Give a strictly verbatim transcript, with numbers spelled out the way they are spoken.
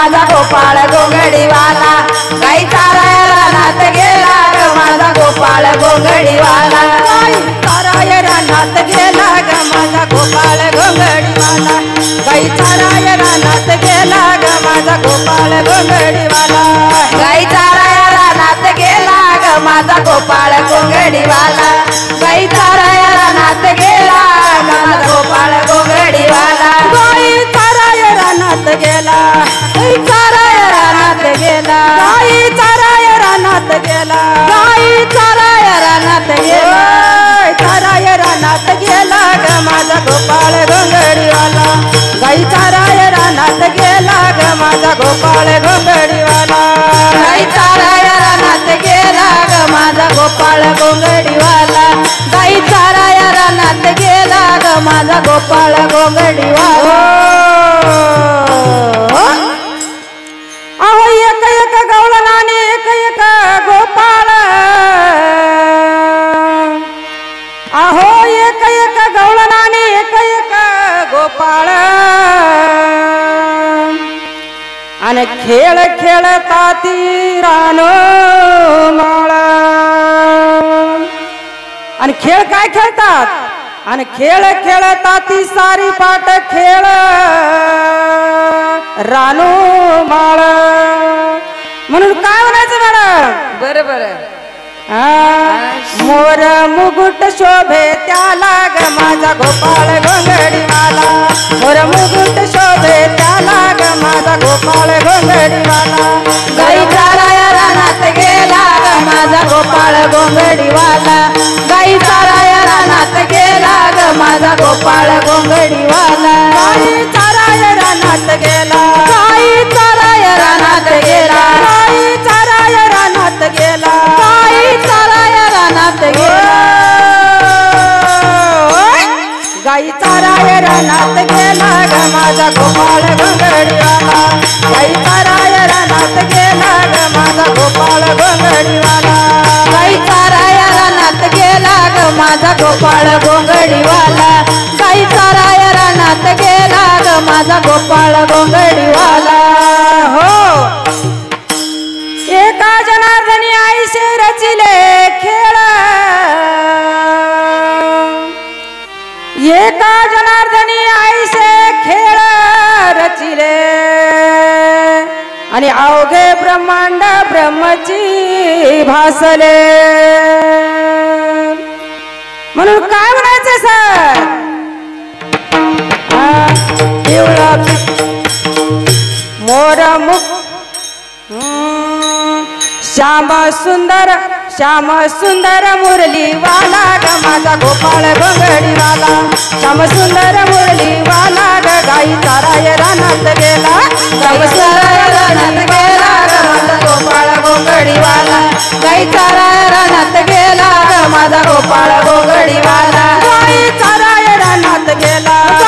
माझा गोपाळ गोंगडीवाला गाई चाराय रानात गेला ग माझा गोपाळ गोंगडीवाला गाई चाराय रानात गेला ग माझा गोपाळ गोंगडीवाला गाई चाराय रानात गेला ग माझा गोपाळ गोंगडीवाला गाई चाराय रानात गेला ग माझा गोपाळ गोंगडीवाला गाई चाराय रानात गेला ग माझा गोपाळ गोंगडीवाला गाई चाराय रानात गेला गाई चाराय रानात गेला ग माझा गोपाळ गोंगडीवाला गाई चाराय रानात गेला ग माझा गोपाळ गोंगडीवाला गाई चाराय रानात गेला ग माझा गोपाळ गोंगडीवाला अहो एक एक गवळण आणि एक एक गोपाळ अहो एक एक गवळण आणि एक एक गोपाळ अने खेळ खेळता ती रानो माळा आणि खेळ काय खेळतात आणि खेळ खेळता ती सारी पाट खेळ रानो माळा म्हणून काय म्हणायचं मॅडम बरोबर आहे मोर मुकुट शोभे त्याला ग माझा गोपाळ गोंगडीवाला मोर मुकुट शोभे त्याला ग माझा गोपाळ गोंगडीवाला गाई चाराया रानात गेला ग माझा गोपाळ गोंगडीवाला गाई चाराया रानात गेला ग माझा गोपाळ गोंगडीवाला गाई चाराया रानात गेला गाई चाराया रानात गेला गाई चाराया रानात गेला गाई चाराय रानात गेला ग माझा गोपाळ गोंगडीवाला गाई चाराय रानात गेला ग माझा गोपाळ गोंगडीवाला गाई चाराय रानात गेला ग माझा गोपाळ गोंगडीवाला गाई चाराय रानात गेला ग माझा गोपाळ गोंगडीवाला हो एका जनार्दनी आईशी रचिले खेळ एका जनार्दनी आईसे खेळ रचिले आणि अवघे ब्रह्मांड ब्रह्मची भासले म्हणून काय म्हणायचं सर पिवळा मोर मुख श्याम सुंदर श्याम सुंदर मुरलीवाला ग माझा गोपाळ गोंगडीवाला श्याम सुंदर मुरलीवाला ग गाई चाराय रानात गेला श्याम सुंदर रानात गेला ग माझा गोपाळ गोंगडीवाला गाई चाराय रानात गेला ग माझा गोपाळ गोंगडीवाला गाई चाराय रानात गेला